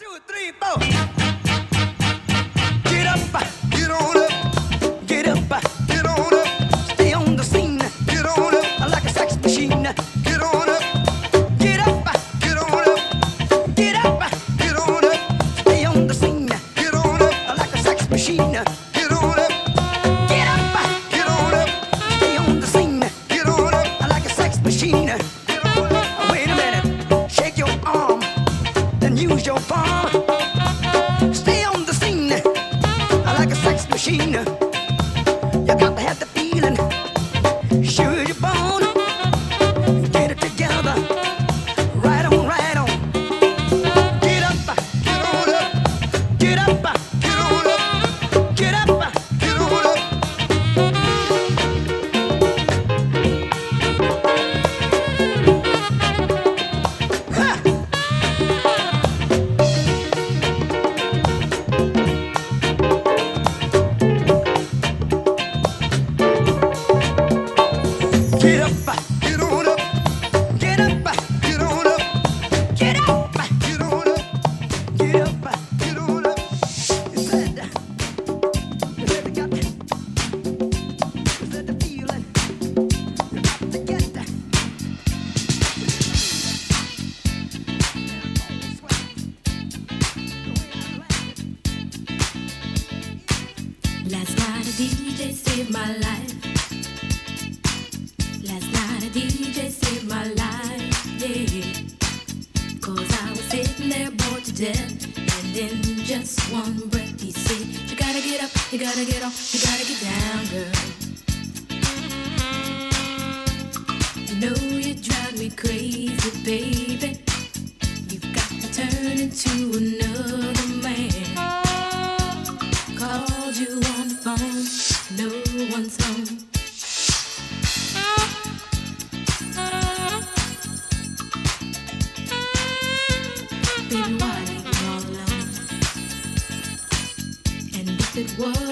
1, 2, 3, 4. Get up, get on up, get up, get on up. Stay on the scene, get on up, like a sex machine. Get on up, get up, get on up, get up, get on up. Stay on the scene, get on up, like a sex machine. Get on up, get up, get on up. Stay on the scene, get on up, like a sex machine. Use your palm. Stay on the scene like a sex machine. You got to have the feeling. Sure you're born. Get it together. Right on, right on. Get up, get on up. Get up, get on up. Get up, get on up. Ha! Get up, get on up, get up, get on up, get up, get on up, get up, get on up. You said I got, you said the feeling, you got to get that. Last night a DJ saved my life. Last night a DJ saved my life, yeah. 'Cause I was sitting there bored to death, and in just one breath he said, "You gotta get up, you gotta get off, you gotta get down, girl. You know you drive me crazy, baby. You've got to turn into another man." Called you on the phone, no one's home. What?